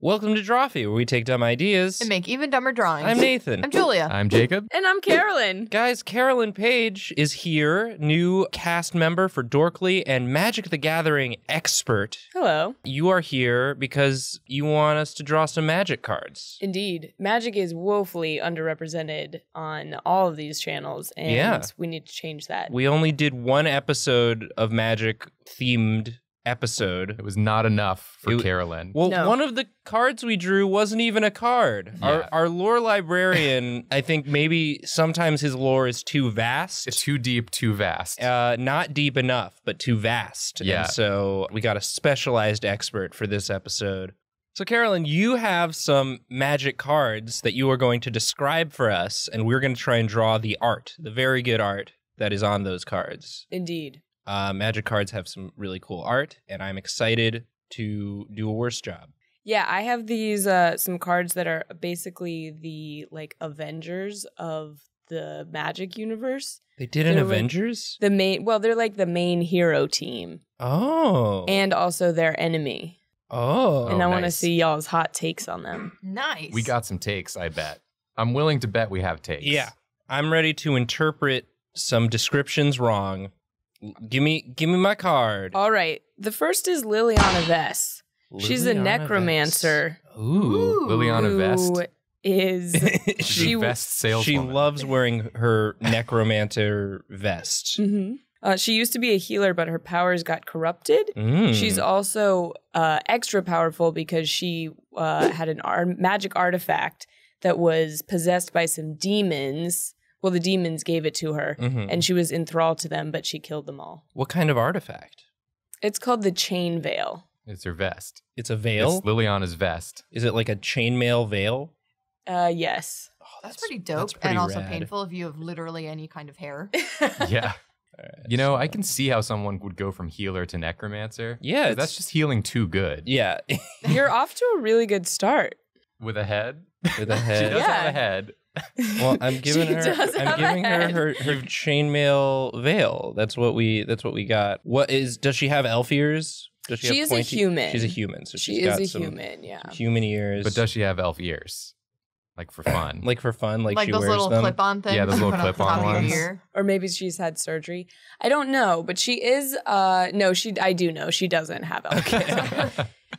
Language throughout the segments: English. Welcome to Drawfee, where we take dumb ideas and make even dumber drawings. I'm Nathan. I'm Julia. I'm Jacob. And I'm Carolyn. Guys, Carolyn Page is here, new cast member for Dorkly and Magic the Gathering expert. Hello. You are here because you want us to draw some Magic cards. Indeed. Magic is woefully underrepresented on all of these channels, and we need to change that. We only did one episode of Magic themed episode. It was not enough for Carolyn. Well, no. One of the cards we drew wasn't even a card. Yeah. Our lore librarian, I think maybe sometimes his lore is too vast. It's too deep, too vast. Not deep enough, but too vast. Yeah. And so we got a specialized expert for this episode. So Carolyn, you have some Magic cards that you are going to describe for us, and we're going to try and draw the art, the very good art that is on those cards. Indeed. Magic cards have some really cool art, and I'm excited to do a worse job. Yeah, I have these, some cards that are basically the, like, Avengers of the Magic universe. They did an Avengers? Like, they're like the main hero team. Oh. And also their enemy. Oh. And I want to see y'all's hot takes on them. Nice. We got some takes, I bet. I'm willing to bet we have takes. Yeah. I'm ready to interpret some descriptions wrong. Give me my card. All right. The first is Liliana Vess. She's a necromancer. Vest. Ooh. Liliana Vess is she vest saleswoman. She loves wearing her necromancer vest. Mm-hmm. She used to be a healer, but her powers got corrupted. Mm. She's also extra powerful because she had an magic artifact that was possessed by some demons. Well, the demons gave it to her, and she was enthralled to them, but she killed them all. What kind of artifact? It's called the chain veil. It's her vest. It's a veil? It's Liliana's vest. Is it like a chainmail veil? Yes. Oh, that's pretty dope, that's pretty and also rad. Painful if you have literally any kind of hair. Yeah. Right, you know, I can see how someone would go from healer to necromancer. Yeah. That's just healing too good. Yeah. You're off to a really good start. With a head? With a head. She does have a head. Well, I'm giving her chainmail veil. That's what we got. What is? Does she have elf ears? Does she have pointy? A human. She's a human. So she's got some human. Yeah. Human ears. But does she have elf ears? Like for fun. Like for fun. Like she those wears little them. Clip-on things. Yeah, those little clip-on ones. Or maybe she's had surgery. I don't know, but she is. I do know she doesn't have elf ears.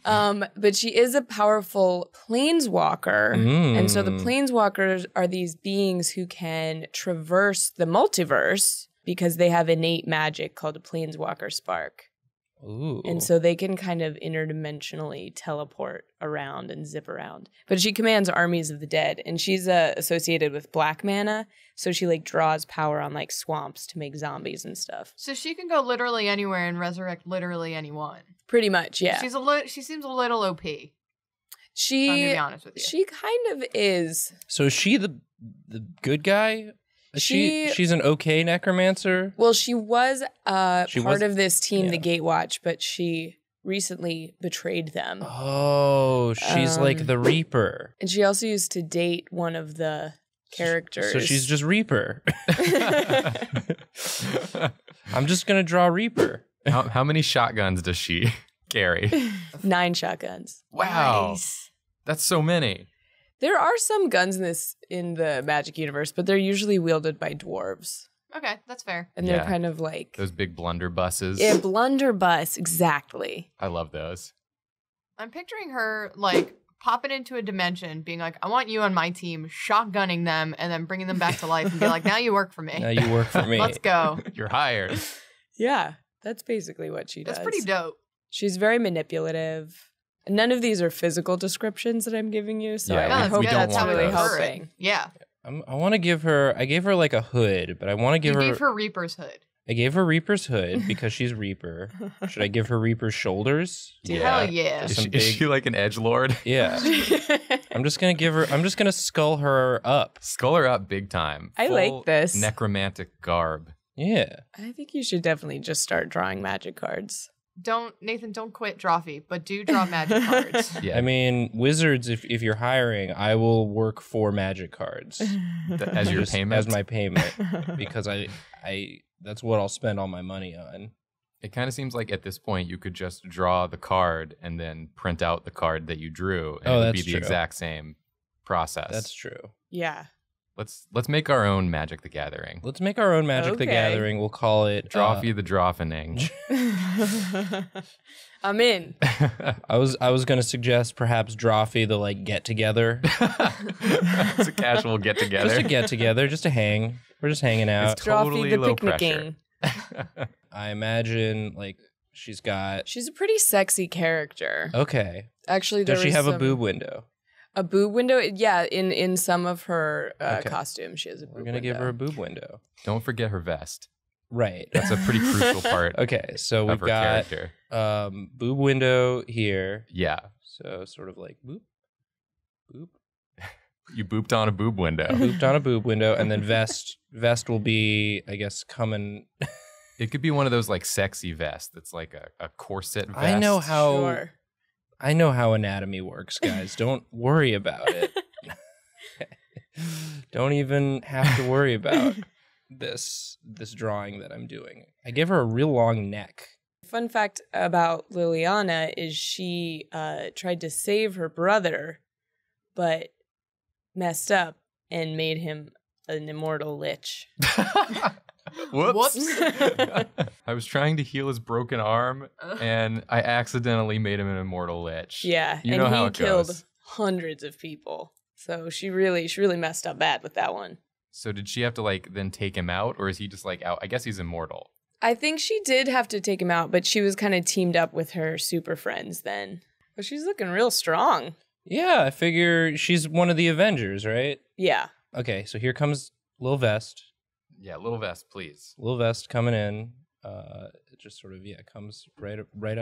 But she is a powerful planeswalker, and so the planeswalkers are these beings who can traverse the multiverse because they have innate magic called a planeswalker spark. Ooh. And so they can kind of interdimensionally teleport around and zip around. But she commands armies of the dead, and she's associated with black mana, so she like draws power on like swamps to make zombies and stuff. So she can go literally anywhere and resurrect literally anyone. Pretty much, yeah. She seems a little OP. She, I'm gonna be honest with you. She kind of is. So is she the good guy? She's an okay necromancer? Well, she was part of this team, the Gatewatch, but she recently betrayed them. Oh, she's like the Reaper. And she also used to date one of the characters. So she's just Reaper. I'm just going to draw Reaper. How many shotguns does she carry? 9 shotguns. Wow. Nice. That's so many. There are some guns in the Magic universe, but they're usually wielded by dwarves. Okay, that's fair. And they're kind of like those big blunderbusses. Yeah, blunderbuss, exactly. I love those. I'm picturing her like popping into a dimension, being like, "I want you on my team," shotgunning them, and then bringing them back to life, and be like, "Now you work for me. Now you work for me. Let's go. You're hired." Yeah, that's basically what she does. That's pretty dope. She's very manipulative. None of these are physical descriptions that I'm giving you, so I hope that's really helping. Yeah. I want to give her, I gave her like a hood, but I want to give her... You gave her Reaper's hood. I gave her Reaper's hood because she's Reaper. Should I give her Reaper's shoulders? Yeah. Hell yeah. Is she like an edgelord? Yeah. I'm just going to skull her up. Skull her up big time. I like this. Necromantic garb. Yeah. I think you should definitely just start drawing Magic cards. Nathan, don't quit Drawfee, but do draw Magic cards. Yeah. I mean, wizards, if you're hiring, I will work for Magic cards. As your payment? As my payment. Because that's what I'll spend all my money on. It kind of seems like at this point you could just draw the card and then print out the card that you drew, and it would be the exact same process. That's true. Yeah. Let's make our own Magic the Gathering. Let's make our own Magic the Gathering. We'll call it Drawfee the Drawfening. I'm in. I was gonna suggest perhaps Drawfee the get together. It's a casual get together. Just a get together, just a hang. We're just hanging out. It's totally low pressure. I imagine she's a pretty sexy character. Okay. Actually, does she have a boob window? A boob window? Yeah, in some of her costume, she has a boob window. We're going to give her a boob window. Don't forget her vest. Right. That's a pretty crucial part. Okay, so we've got boob window here. Yeah. So sort of boop, boop. You booped on a boob window. Booped on a boob window, and then vest. Vest will be, I guess, coming. It could be one of those sexy vests. That's a corset vest. I know how. Sure. I know how anatomy works, guys. Don't worry about it. Don't even have to worry about this drawing that I'm doing. I give her a real long neck. Fun fact about Liliana is she tried to save her brother, but messed up and made him an immortal lich. Whoops. I was trying to heal his broken arm, and I accidentally made him an immortal lich. Yeah, you know how it goes. Killed hundreds of people. So she really messed up bad with that one. So did she have to then take him out, or is he just out? I guess he's immortal. I think she did have to take him out, but she was kind of teamed up with her super friends then. But she's looking real strong. Yeah, I figure she's one of the Avengers, right? Yeah. Okay, so here comes Lil Vest. Yeah, Lil Vest, please. Lil Vest coming in. It just sort of comes right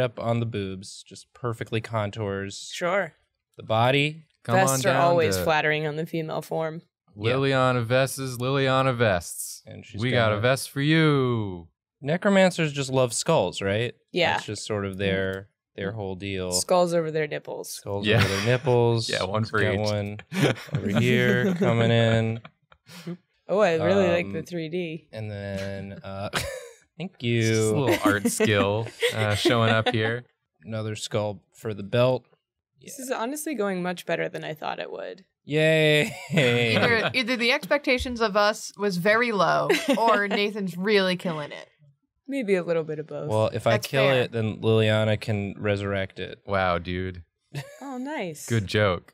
up on the boobs. Just perfectly contours. Sure. The body. Vests are always flattering on the female form. Liliana Vests. And she's got a vest for you. Necromancers just love skulls, right? Yeah. It's just sort of their whole deal. Skulls over their nipples. Skulls over their nipples. Yeah, one for each. One over here coming in. Oh, I really like the 3D. And then, thank you. It's just a little art skill showing up here. Another skull for the belt. Yeah. This is honestly going much better than I thought it would. Yay! Either the expectations of us was very low, or Nathan's really killing it. Maybe a little bit of both. Well, if I kill it, then Liliana can resurrect it. Wow, dude. Oh, nice. Good joke.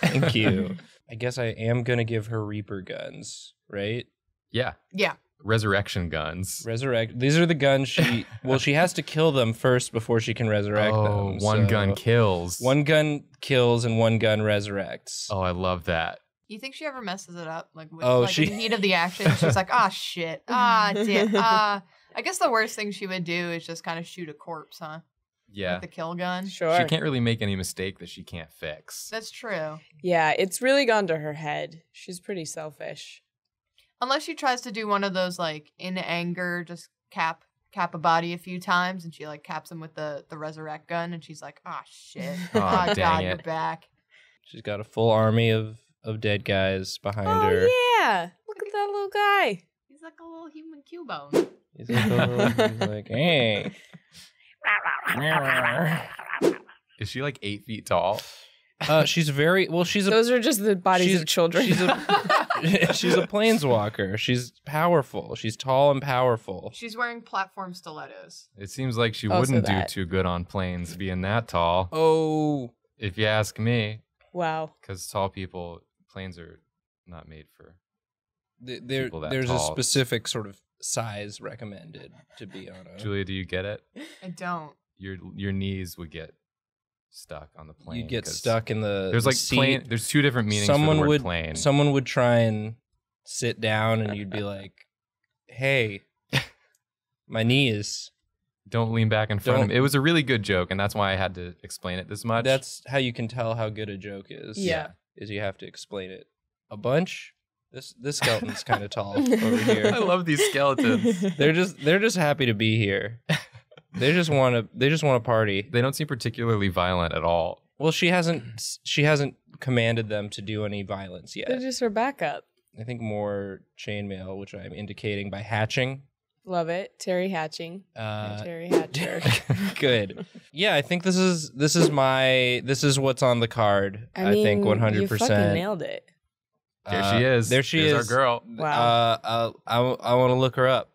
Thank you. I guess I am going to give her Reaper guns, right? Yeah. Yeah. Resurrection guns. These are the guns she... Well, she has to kill them first before she can resurrect them. One gun kills. One gun kills and one gun resurrects. Oh, I love that. You think she ever messes it up? In the heat of the action, she's like, ah, shit. Ah, damn. I guess the worst thing she would do is just kind of shoot a corpse, huh? Yeah. With the kill gun. Sure. She can't really make any mistake that she can't fix. That's true. Yeah, it's really gone to her head. She's pretty selfish. Unless she tries to do one of those, in anger, just cap a body a few times, and she, caps him with the resurrect gun, and she's like, ah, shit. Oh, God, you're back. She's got a full army of dead guys behind her. Oh, yeah. Look at that little guy. He's like a little human Cubone. He's like, hey. Is she 8 feet tall? She's very well. Those are just the bodies of children. She's a planeswalker. She's powerful. She's tall and powerful. She's wearing platform stilettos. It seems like she wouldn't do too good on planes being that tall. Oh, if you ask me. Wow. Because tall people, planes are not made for. There's a specific sort of size recommended to be on a... Julia, do you get it? I don't. Your knees would get stuck on the plane. You'd get stuck in the... There's seat. Plane. There's two different meanings for the word plane. Someone would try and sit down, and you'd be like, "Hey, my knees." Don't lean back in front of me. It was a really good joke, and that's why I had to explain it this much. That's how you can tell how good a joke is. Yeah, is you have to explain it a bunch. This skeleton's kind of tall over here. I love these skeletons. They're just happy to be here. They just want to party. They don't seem particularly violent at all. Well, she hasn't commanded them to do any violence yet. They're just her backup. I think more chainmail, which I'm indicating by hatching. Love it. Terry Hatching. Terry Hatcher. Good. Yeah, I think this is what's on the card. I mean, think 100%. You fucking nailed it. There she is. There's our girl. Wow. I want to look her up.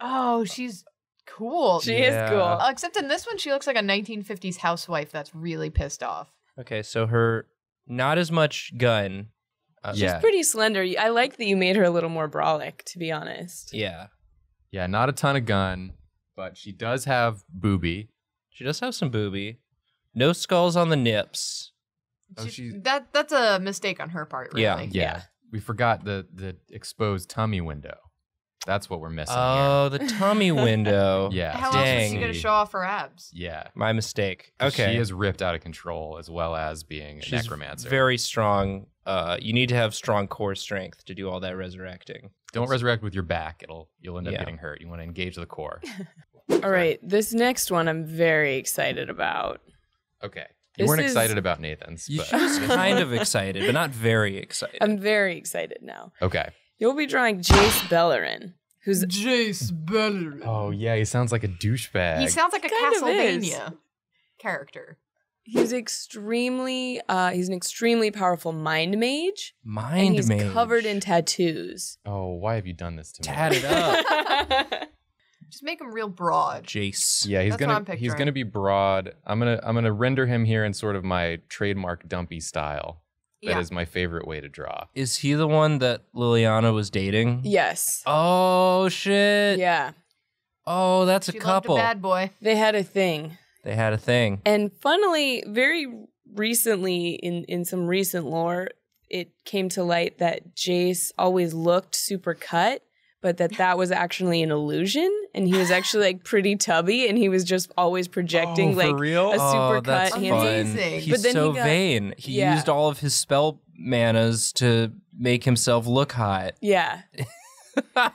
Oh, she's cool. She is cool. Except in this one, she looks like a 1950s housewife that's really pissed off. Okay, so her, not as much gun. She's pretty slender. I like that you made her a little more brolic, to be honest. Yeah. Yeah, not a ton of gun, but she does have boobie. She does have some boobie. No skulls on the nips. That's a mistake on her part, really. Yeah. We forgot the exposed tummy window. That's what we're missing. Oh, here. The tummy window. Yeah. How else is she going to show off her abs? Yeah. My mistake. Okay. She is ripped out of control, as well as being a necromancer. Very strong. You need to have strong core strength to do all that resurrecting. Don't resurrect with your back. You'll end up getting hurt. You want to engage the core. All right. This next one I'm very excited about. Okay. You weren't excited about Nathan's. She was kind of excited, but not very excited. I'm very excited now. Okay. You'll be drawing Jace Beleren. Who's Jace Beleren? Oh, yeah. He sounds like a douchebag. He sounds like a Castlevania character. He's an extremely powerful mind mage. And he's covered in tattoos. Oh, why have you done this to me? Tatted up. Just make him real broad. Jace. Yeah, he's gonna be broad. I'm gonna render him here in sort of my trademark dumpy style. That is my favorite way to draw. Is he the one that Liliana was dating? Yes. Oh shit. Yeah. Oh, that's a couple. Loved a bad boy. They had a thing. They had a thing. And funnily, very recently, in some recent lore, it came to light that Jace always looked super cut, but that was actually an illusion, and he was actually like pretty tubby, and he was just always projecting a super cut. Amazing. He's so vain. He used all of his spell manas to make himself look hot. Yeah.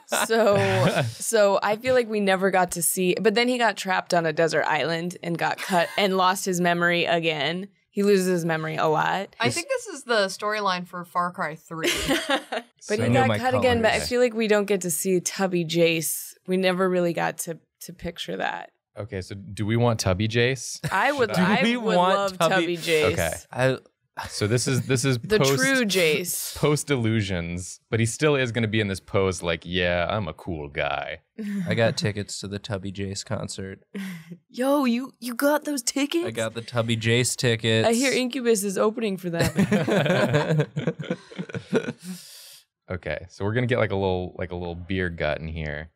So I feel like we never got to see, but then he got trapped on a desert island and got cut and lost his memory again. He loses his memory a lot. I think this is the storyline for Far Cry 3. But he got cut again, but I feel like we don't get to see Tubby Jace. We never really got to picture that. Okay, so do we want Tubby Jace? I would love Tubby Jace. Okay. So this is the true Jace. Post illusions, but he still is going to be in this pose like, yeah, I'm a cool guy. I got tickets to the Tubby Jace concert. Yo, you got those tickets? I got the Tubby Jace tickets. I hear Incubus is opening for them. Okay, so we're gonna get like a little beer gut in here.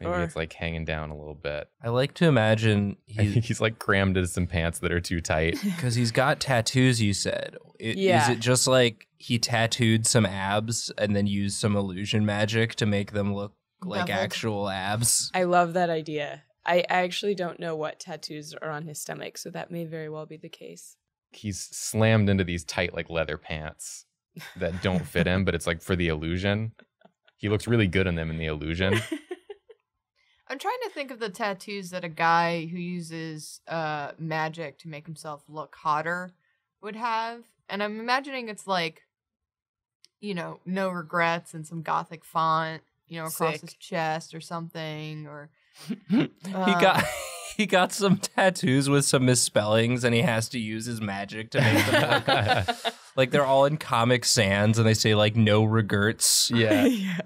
Maybe it's like hanging down a little bit. I like to imagine he's like crammed into some pants that are too tight. Because he's got tattoos, you said. Is it just like he tattooed some abs and then used some illusion magic to make them look like actual abs? I love that idea. I actually don't know what tattoos are on his stomach, so that may very well be the case. He's slammed into these tight like leather pants that don't fit him, but it's like for the illusion. He looks really good in them in the illusion. I'm trying to think of the tattoos that a guy who uses magic to make himself look hotter would have. And I'm imagining it's like, you know, no regrets in some gothic font, you know, across his chest or something. Or he got some tattoos with some misspellings and he has to use his magic to make them look hotter. Like they're all in Comic Sans and they say like no regrets. Yeah. Yeah.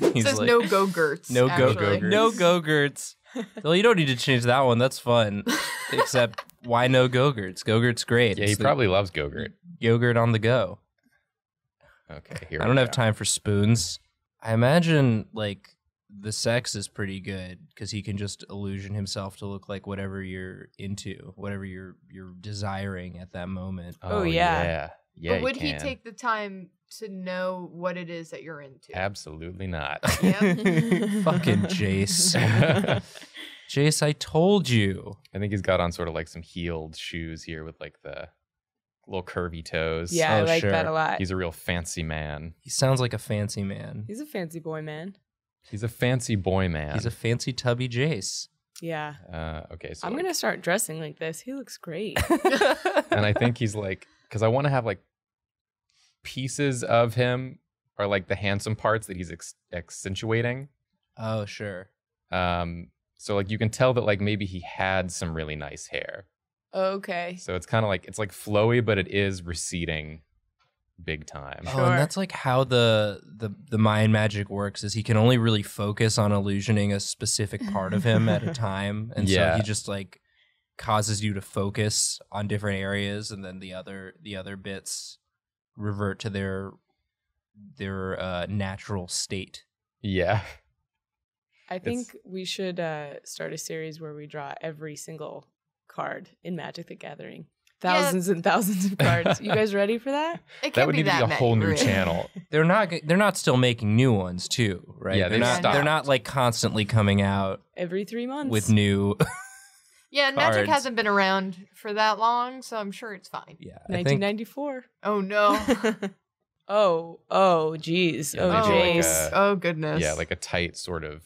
It says like, no go-gurts. No go-gurts. No go-gurts. Well, you don't need to change that one. That's fun. Except why no go-gurts? Go-gurt's great. Yeah, he probably loves go-gurt. Yogurt on the go. Okay, here we go. I don't have time for spoons. I imagine, like, the sex is pretty good because he can just illusion himself to look like whatever you're into, whatever you're desiring at that moment. Oh, yeah. Yeah. Yeah, but would he take the time to know what it is that you're into? Absolutely not. Yep. Fucking Jace. Jace, I told you. I think he's got on sort of like some heeled shoes here with like the little curvy toes. Yeah, I like that a lot. He's a real fancy man. He sounds like a fancy man. He's a fancy boy man. He's a fancy boy man. He's a fancy tubby Jace. Yeah. Okay. So I'm going to start dressing like this. He looks great. And I think he's like, because I want to have like pieces of him are like the handsome parts that he's accentuating. Oh, sure. So like you can tell that like maybe he had some really nice hair. Okay. So it's kind of like, it's like flowy, but it is receding big time. Oh, sure. And that's like how the Mayan magic works, is he can only really focus on illusioning a specific part of him at a time. And yeah. So he just like causes you to focus on different areas, and then the other bits revert to their natural state. Yeah. I think we should start a series where we draw every single card in Magic the Gathering. Thousands and thousands of cards. You guys ready for that? That would need to be a whole new channel. They're not still making new ones too, right? Yeah, they're not like constantly coming out every 3 months with new. Yeah, and Magic hasn't been around for that long, so I'm sure it's fine. Yeah, 1994. Oh no. oh, geez. Yeah, oh, Jace. Like oh goodness. Yeah, like a tight sort of.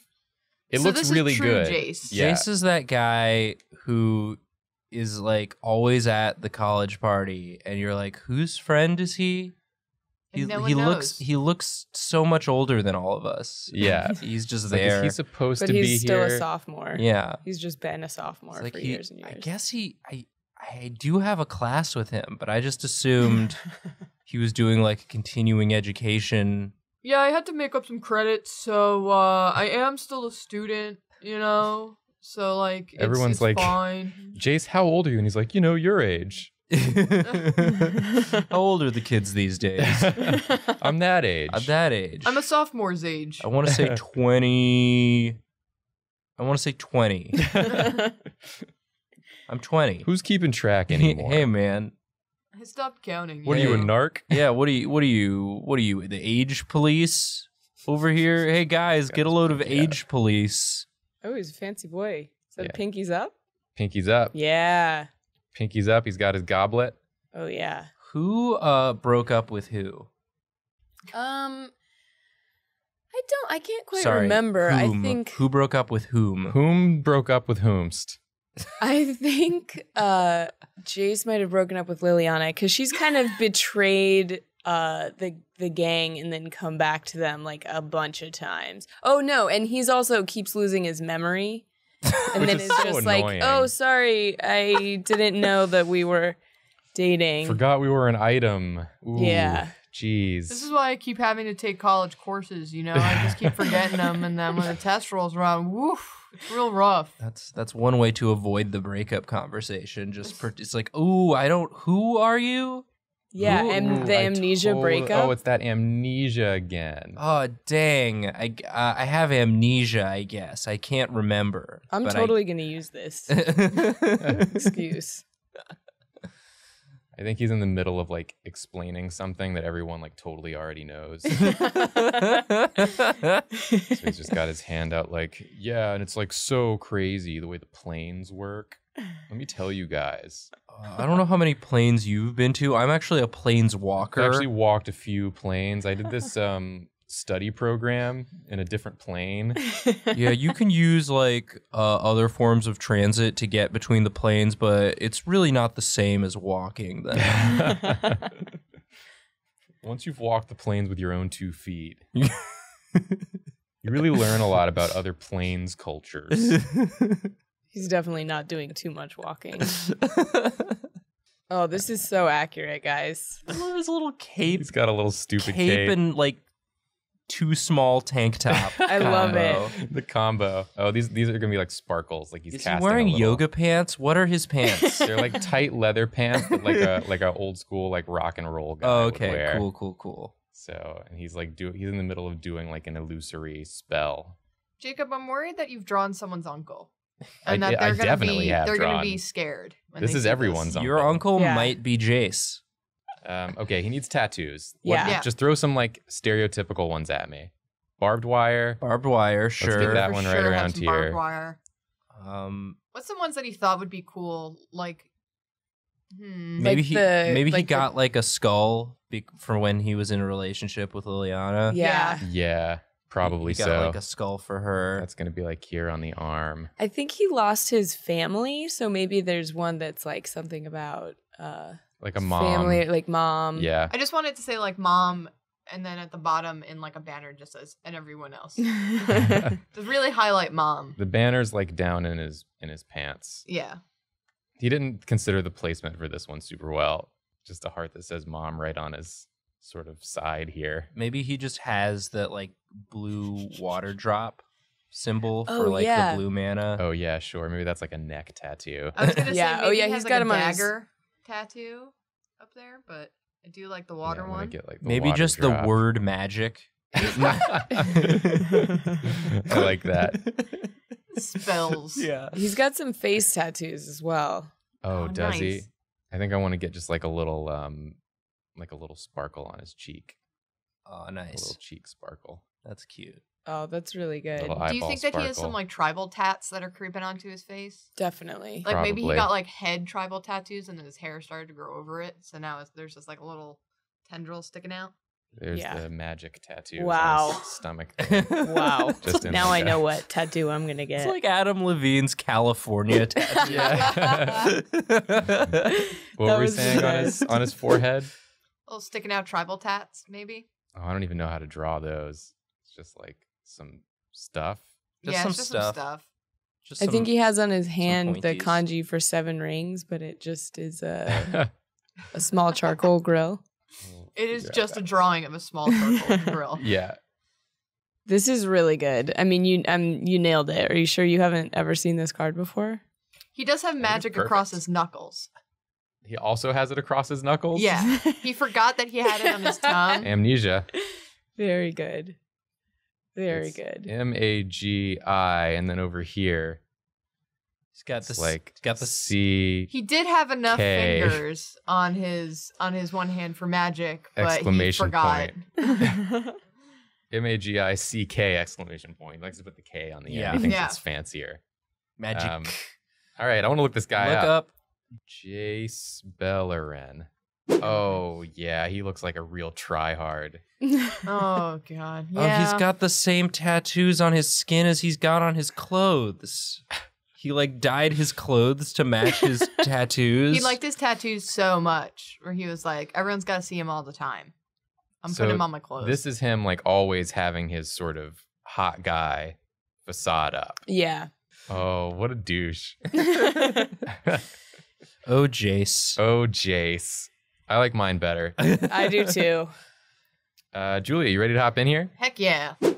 It so looks this really is true good. Jace. Yeah. Jace is that guy who is like always at the college party, and you're like, whose friend is he? He looks so much older than all of us. Yeah, he's just there. Like, he's supposed to be here. But he's still a sophomore. Yeah, he's just been a sophomore like for years and years. I guess I do have a class with him, but I just assumed he was doing like a continuing education. Yeah, I had to make up some credits, so I am still a student, you know. So like everyone's like, fine. Jace, how old are you? And he's like, you know, your age. How old are the kids these days? I'm that age. I'm that age. I'm a sophomore's age. I want to say 20. I want to say 20. I'm 20. Who's keeping track anymore? Hey man, I stopped counting. What are you, a narc? Yeah. What are you? The age police over here? Hey guys, get a load of age police. Oh, he's a fancy boy. So Pinky's up? Pinky's up. Yeah. Pinky's up. He's got his goblet. Oh, yeah. Who broke up with who? I can't quite remember. Whom. I think. Who broke up with whom? Whom broke up with whomst? I think Jace might have broken up with Liliana, because she's kind of betrayed the gang and then come back to them like a bunch of times. Oh no, and he's also keeps losing his memory. And then it's so just annoying. Like, oh sorry, I didn't know that we were dating. Forgot we were an item. Ooh, yeah. Jeez. This is why I keep having to take college courses, you know? I just keep forgetting them, and then when the test rolls around, woof. It's real rough. That's one way to avoid the breakup conversation. It's like, ooh, who are you? Yeah, ooh, and the amnesia breakup. Oh, it's that amnesia again. Oh, dang. I have amnesia, I guess. I can't remember. I'm totally going to use this excuse. I think he's in the middle of, like, explaining something that everyone, like, totally already knows. So he's just got his hand out like, yeah, and it's, like, so crazy the way the planes work. Let me tell you guys. I don't know how many planes you've been to. I'm actually a planes walker. I actually walked a few planes. I did this study program in a different plane. Yeah, you can use like other forms of transit to get between the planes, but it's really not the same as walking then. Once you've walked the planes with your own 2 feet, you really learn a lot about other planes cultures. He's definitely not doing too much walking. Oh, this is so accurate, guys. I love his little cape. He's got a little stupid cape. And like too small tank top. I love it. The combo. Oh, these are going to be like sparkles. Like is casting he wearing yoga pants? What are his pants? They're like tight leather pants, but like a old school like rock and roll guy. Oh, okay. Would wear. Cool. So, and he's like he's in the middle of doing like an illusory spell. Jacob, I'm worried that you've drawn someone's uncle. And that they're gonna be scared. This is everyone's uncle. Your uncle might be Jace. Okay, he needs tattoos. Yeah. Just throw some like stereotypical ones at me. Barbed wire, sure. Let's get that one right around here. Barbed wire. What's the ones that he thought would be cool? Like, maybe he got like a skull for when he was in a relationship with Liliana. Yeah. Probably so. He got like a skull for her. That's going to be like here on the arm. I think he lost his family, so maybe there's one that's like something about like a mom. Family, like mom. Yeah. I just wanted to say like mom and then at the bottom in like a banner just says "and everyone else." To really highlight mom. The banner's like down in his pants. Yeah. He didn't consider the placement for this one super well. Just a heart that says mom right on his sort of side here. Maybe he just has that like blue water drop symbol for like the blue mana. Oh yeah, sure. Maybe that's like a neck tattoo. I was gonna say maybe he's like got a dagger tattoo up there, but I do like the water one. Get, like, the maybe water just drop. The word magic. I like that. Spells. Yeah. He's got some face tattoos as well. Oh does nice. He? I think I want to get just like a little sparkle on his cheek. Oh, nice. A little cheek sparkle. That's cute. Oh, that's really good. Do you think that he has some like tribal tats that are creeping onto his face? Definitely. Like probably. Maybe he got like head tribal tattoos and then his hair started to grow over it. So now it's, there's just like a little tendril sticking out. There's the magic tattoo. Wow. On his stomach. Wow. Just now I know what tattoo I'm going to get. It's like Adam Levine's California tattoo. What were we saying on his forehead? A little sticking out tribal tats, maybe. Oh, I don't even know how to draw those. It's just like some stuff. Just some stuff. Just I think he has on his hand the kanji for 7 rings, but it just is a small charcoal grill. It is just a drawing of a small charcoal grill. Yeah. This is really good. I mean, you nailed it. Are you sure you haven't ever seen this card before? He does have magic across his knuckles. He also has it across his knuckles? Yeah. He forgot that he had it on his tongue. Amnesia. Very good. Very good. M-A-G-I. And then over here, he's got this like got the C. He did have enough fingers on his one hand for magic, but he forgot. M-A-G-I-C-K exclamation point. He likes to put the K on the end. He thinks it's fancier. Magic. All right. I want to look this guy up. Look up. Jace Beleren. Oh yeah, he looks like a real tryhard. Oh god. Yeah. He's got the same tattoos on his skin as he's got on his clothes. He like dyed his clothes to match his tattoos. He liked his tattoos so much where he was like, everyone's got to see him all the time. I'm putting him on my clothes. This is him like always having his sort of hot guy facade up. Yeah. Oh, what a douche. Oh, Jace. Oh, Jace. I like mine better. I do, too. Julia, you ready to hop in here? Heck yeah. I'm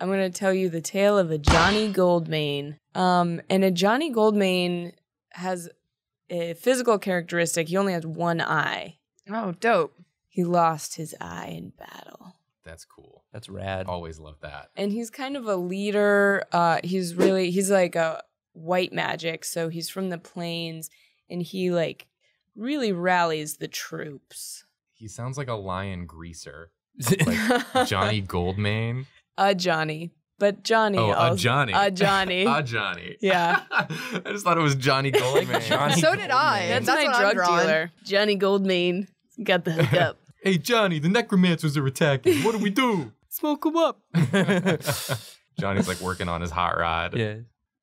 going to tell you the tale of Ajani Goldmane. And Ajani Goldmane has a physical characteristic. He only has 1 eye. Oh, dope. He lost his eye in battle. That's cool. That's rad. Always love that. And he's kind of a leader. He's like a white magic, so he's from the plains. And he, like, really rallies the troops. He sounds like a lion greaser. Like Johnny Goldmane. Johnny. But Johnny. Oh, Johnny. Johnny. Johnny. Yeah. I just thought it was Johnny Goldmane. Johnny so did Goldmane. I. That's my drug dealer. Johnny Goldmane got the hookup. Hey, Johnny, the necromancers are attacking. What do we do? Smoke him up. Johnny's, like, working on his hot rod. Yeah.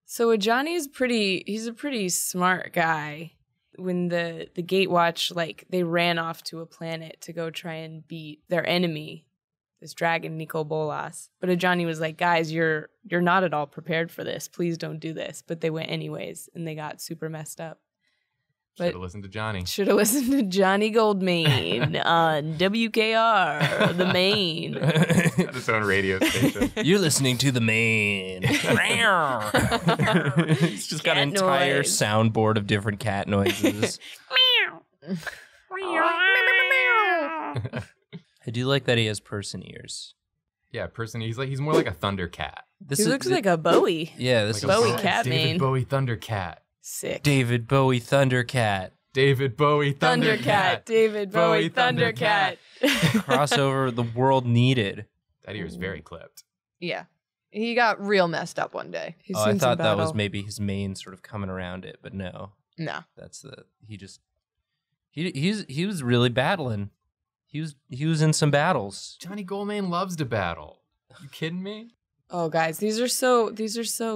So Ajani is he's a pretty smart guy. When the Gatewatch, like, they ran off to a planet to go try and beat their enemy, this dragon, Nicol Bolas. But Ajani was like, guys, you're not at all prepared for this. Please don't do this. But they went anyways, and they got super messed up. Should have listened to Johnny. Should have listened to Johnny Goldmane on WKR, the Maine. At its own radio station. You're listening to the Maine. It's just got an entire soundboard of different cat noises. I do like that he has person ears. Yeah, person. He's more like a Thundercat. He looks like a Bowie. Yeah, this is Bowie Cat Maine. David Bowie Thundercat. Sick. David Bowie Thundercat. David Bowie Thundercat. David Bowie Thundercat. Crossover the world needed. That ear is very clipped. Yeah. He got real messed up one day. I thought that was maybe his mane sort of coming around it, but no. No. That's he was really battling. He was in some battles. Johnny Goldmane loves to battle. You kidding me? Oh, guys, these are so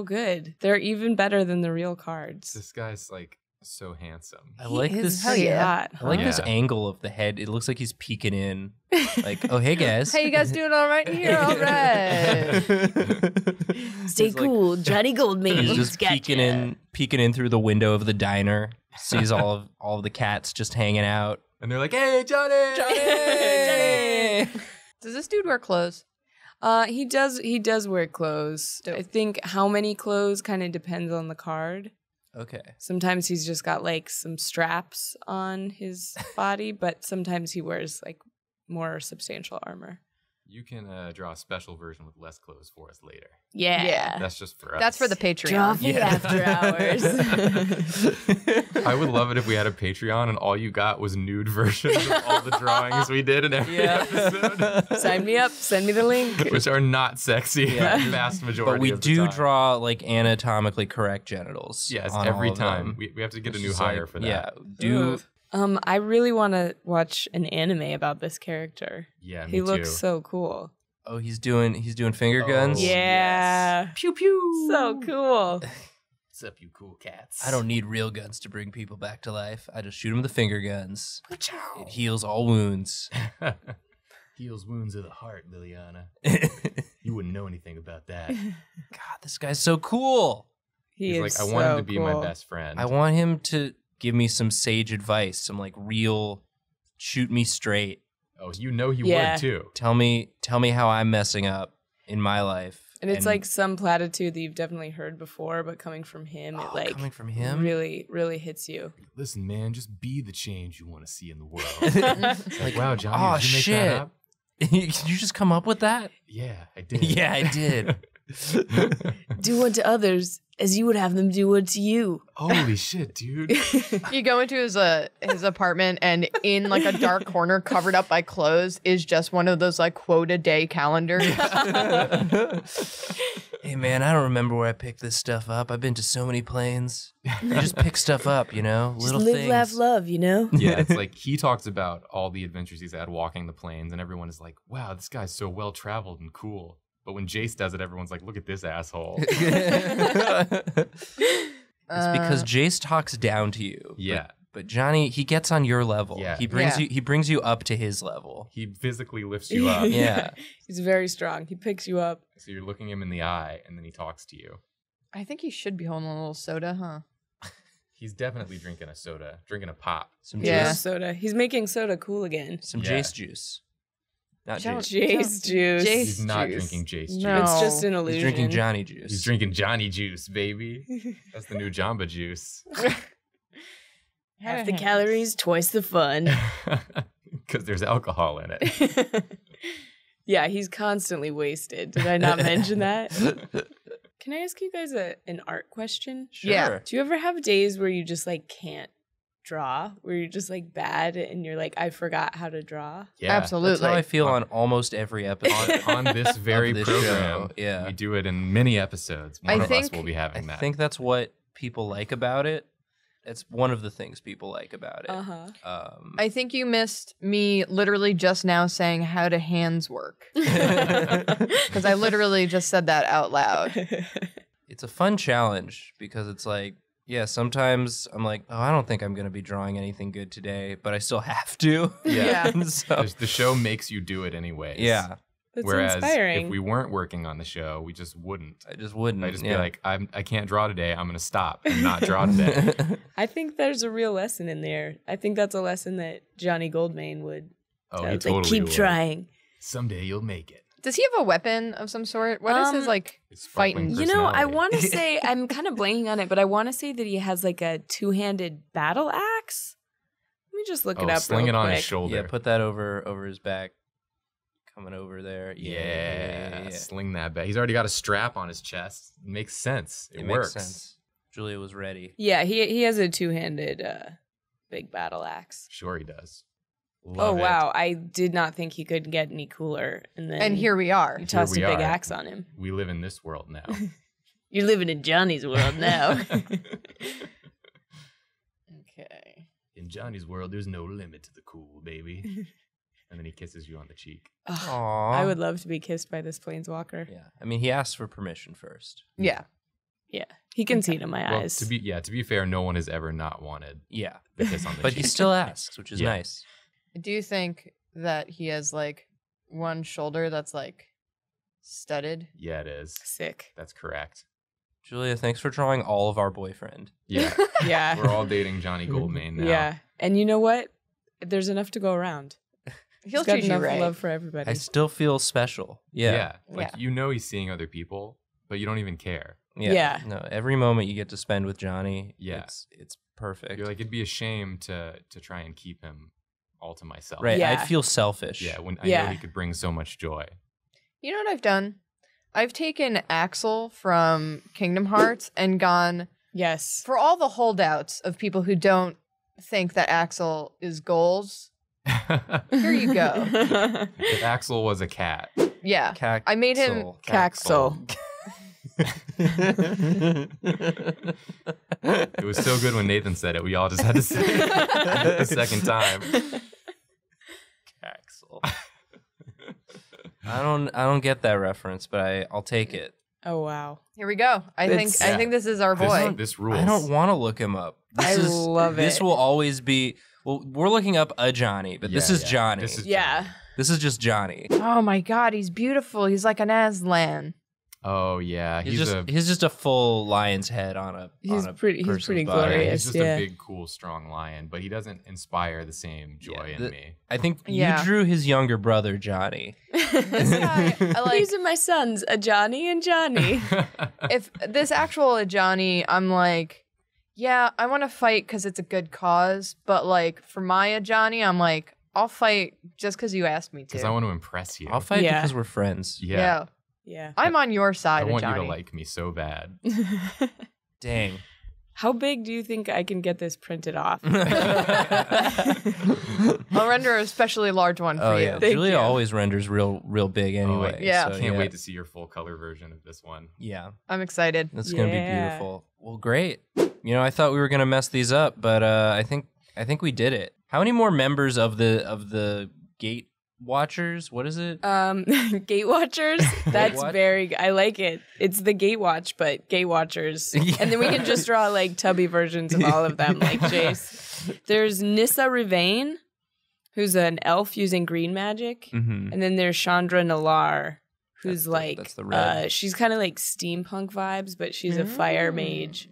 good. They're even better than the real cards. This guy's like so handsome. I like this. I like this angle of the head. It looks like he's peeking in. Like, oh, hey guys. Hey, you guys doing all right in here? All right. Stay cool, like, Johnny Goldmane. He's just peeking in through the window of the diner. Sees all of the cats just hanging out, and they're like, "Hey, Johnny! Johnny!" Johnny! Does this dude wear clothes? He does. He does wear clothes. Dope. I think how many clothes kind of depends on the card. Okay. Sometimes he's just got like some straps on his body, but sometimes he wears like more substantial armor. You can draw a special version with less clothes for us later. Yeah. That's just for us. That's for the Patreon. Drawfee after hours. I would love it if we had a Patreon and all you got was nude versions of all the drawings we did in every episode. Sign me up. Send me the link. Which are not sexy. Yeah. The vast majority of the time. But we do draw like anatomically correct genitals. Yes, every time. We have to get a new hire for that. Yeah. I really want to watch an anime about this character. Yeah, me too. He looks so cool. Oh, he's doing finger guns? Yeah. Yes. Pew pew. So cool. What's up, you cool cats? I don't need real guns to bring people back to life. I just shoot them with the finger guns. Pachow. It heals all wounds. Heals wounds of the heart, Liliana. You wouldn't know anything about that. God, this guy's so cool. He's like, I want him to be my best friend. I want him to give me some sage advice, some like real, shoot me straight. Oh, you know he would too. Tell me how I'm messing up in my life. And it's like some platitude that you've definitely heard before, but coming from him, really, really hits you. Listen, man, just be the change you want to see in the world. It's like, wow, Johnny, did you make that up? Did you just come up with that? Yeah, I did. Yeah, I did. Do unto others as you would have them do unto you. Holy shit, dude. You go into his apartment, and in like a dark corner covered up by clothes is just one of those like quote a day calendars. Hey man, I don't remember where I picked this stuff up. I've been to so many planes. You just pick stuff up, you know? Just little things. Live, laugh, love, you know? Yeah, it's like he talks about all the adventures he's had walking the planes, and everyone is like, wow, this guy's so well traveled and cool. But when Jace does it, everyone's like, look at this asshole. It's because Jace talks down to you. Yeah. But Johnny, he gets on your level. Yeah. He brings you up to his level. He physically lifts you up. Yeah. He's very strong. He picks you up. So you're looking him in the eye, and then he talks to you. I think he should be holding a little soda, huh? He's definitely drinking a soda. Drinking a pop. Some juice. Soda. He's making soda cool again. Some Jace juice. Not Jace juice. He's not drinking Jace juice. No. It's just an illusion. He's drinking Johnny juice. He's drinking Johnny juice, baby. That's the new Jamba juice. Half the calories, twice the fun. Because there's alcohol in it. Yeah, he's constantly wasted. Did I not mention that? Can I ask you guys an art question? Sure. Yeah. Do you ever have days where you just like can't draw, where you're just like bad and you're like, I forgot how to draw? Yeah, absolutely. That's how I feel on almost every episode. on this very program. Yeah. We do it in many episodes. One of us will be having that. I think that's what people like about it. It's one of the things people like about it. I think you missed me literally just now saying how do hands work. Because I literally just said that out loud. It's a fun challenge because it's like, yeah, sometimes I'm like, oh, I don't think I'm going to be drawing anything good today, but I still have to. Yeah. So the show makes you do it anyways. Yeah. Whereas if we weren't working on the show, we just wouldn't. I just wouldn't. I'd just be like, I can't draw today. I'm going to stop and not draw today. I think there's a real lesson in there. I think that's a lesson that Johnny Goldmane would. Oh, he totally like, keep trying. Someday you'll make it. Does he have a weapon of some sort? What is his, like, fighting? You know, I want to say, I'm kind of blanking on it, but I want to say that he has, like, a two-handed battle axe. Let me just look it up. Sling it on his shoulder. Yeah, put that over his back. Coming over there. Yeah, sling that back. He's already got a strap on his chest. It makes sense. It works. Makes sense. Julia was ready. Yeah, he has a two-handed big battle axe. Sure he does. Love it. Wow. I did not think he could get any cooler. And here we are. You tossed a big axe on him. We live in this world now. You're living in Johnny's world now. Okay. In Johnny's world, there's no limit to the cool, baby. And then he kisses you on the cheek. Aww. I would love to be kissed by this planeswalker. Yeah. I mean, he asks for permission first. Yeah. Yeah. He can see it in my eyes. To be fair, no one has ever not wanted. Yeah. The kiss on the but cheek. He still asks, which is nice. Do you think that he has like one shoulder that's like studded? Yeah, it is. Sick. That's correct. Julia, thanks for drawing all of our boyfriend. Yeah. Yeah. We're all dating Johnny Goldmane now. Yeah. And you know what? There's enough to go around. He's got enough love for everybody. I still feel special. Yeah. Yeah. Like you know he's seeing other people, but you don't even care. Yeah. No, every moment you get to spend with Johnny, it's perfect. You're like, it'd be a shame to try and keep him all to myself. Right. Yeah. I feel selfish. Yeah, when I know he could bring so much joy. You know what I've done? I've taken Axel from Kingdom Hearts and gone, yes, for all the holdouts of people who don't think that Axel is goals. Here you go. If Axel was a cat. Yeah. Caxel. I made him Caxel. It was so good when Nathan said it. We all just had to say it a second time. Axel. I don't get that reference, but I'll take it. Oh wow! Here we go. I think this is our boy. This rules. I don't want to look him up. I love it. This will always be. Well, we're looking up a Johnny, but this is Johnny. This is Johnny. This is just Johnny. Oh my God, he's beautiful. He's like an Aslan. Oh yeah, he's just a full lion's head on a. He's pretty glorious. He's just a big, cool, strong lion, but he doesn't inspire the same joy in me. I think you drew his younger brother, Johnny. These are my sons, Ajani and Johnny. If this actual Ajani, I'm like, yeah, I want to fight because it's a good cause, but like for my Ajani, I'm like, I'll fight just because you asked me to. Because I want to impress you. I'll fight because we're friends. Yeah. Yeah. I'm on your side, Ajani. I want you to like me so bad. Dang. How big do you think I can get this printed off? I'll render a especially large one for you. Julia always renders real big anyway. Oh, yeah. So, can't wait to see your full color version of this one. Yeah. I'm excited. It's going to be beautiful. Well, great. You know, I thought we were going to mess these up, but I think we did it. How many more members of the Gate Watchers? What is it? Gatewatchers. That's very. I like it. It's the Gatewatch, but Gatewatchers. Yeah. And then we can just draw like tubby versions of all of them, like Jace. There's Nissa Revane, who's an elf using green magic, and then there's Chandra Nalaar, who's she's kind of like steampunk vibes, but she's a fire mage.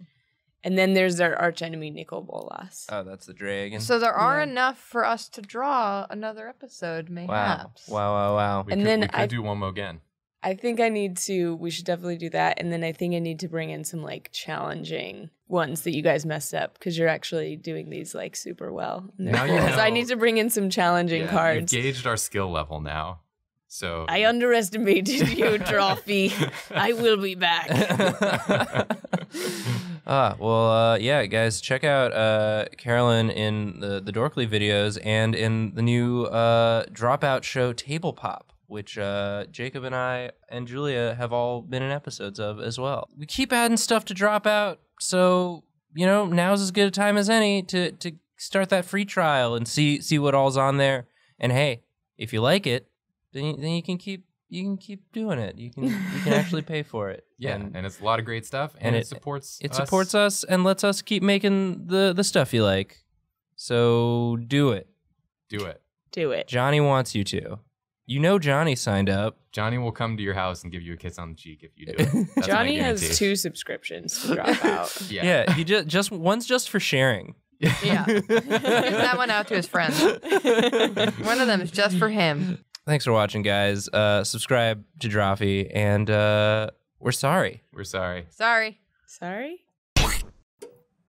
And then there's their archenemy, Nicol Bolas. Oh, that's the dragon. So there are enough for us to draw another episode, mayhaps. Wow. We could do one more again. I think we should definitely do that. And then I think I need to bring in some like challenging ones that you guys messed up because you're actually doing these like super well. Now you know. So I need to bring in some challenging cards. You've gauged our skill level now. So I underestimated you, Drawfee. I will be back. Guys, check out Carolyn in the Dorkly videos and in the new Dropout show, Table Pop, which Jacob and I and Julia have all been in episodes of as well. We keep adding stuff to Dropout, so you know now's as good a time as any to start that free trial and see what all's on there. And hey, if you like it, then you can keep doing it. You can actually pay for it. Yeah, and it's a lot of great stuff, and it supports us. It supports us and lets us keep making the stuff you like. So do it. Do it. Do it. Johnny wants you to. You know Johnny signed up. Johnny will come to your house and give you a kiss on the cheek if you do it. That's Johnny has 2 subscriptions to drop out. Yeah, he just one's just for sharing. Yeah. Give that one out to his friends. One of them is just for him. Thanks for watching, guys. Subscribe to Drawfee, and we're sorry. Sorry.